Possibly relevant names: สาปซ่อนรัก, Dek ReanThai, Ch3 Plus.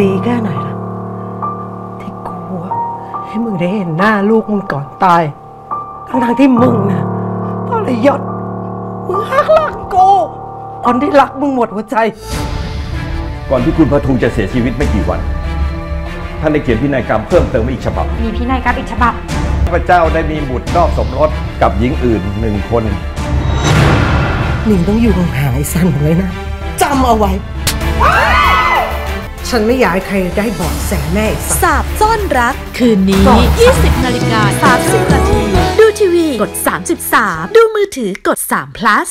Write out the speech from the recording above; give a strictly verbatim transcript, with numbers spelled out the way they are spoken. ดีแค่ไหนล่ะที่กลัวให้มึงได้เห็นหน้าลูกมึงก่อนตายทั้งที่มึงนะตอนระยศมึงหักหลังกูตอนที่รักมึงหมดหัวใจก่อนที่คุณพทุงจะเสียชีวิตไม่กี่วันท่านได้เขียนพินัยกรรมเพิ่มเติมอีกฉบับมีพินัยกรรมอีกฉบับพระเจ้าได้มีบุตรนอกสมรสกับหญิงอื่นหนึ่งคนหนิงต้องอยู่ห่างไอ้สันไว้นะจำเอาไว้ฉันไม่อยากให้ใครได้บอกแสแม่สาบซ่อนรักคืนนี้ ยี่สิบนาฬิกาสามสิบนาทีดูทีวีกด สามสิบสาม ดูมือถือกด สาม พลัส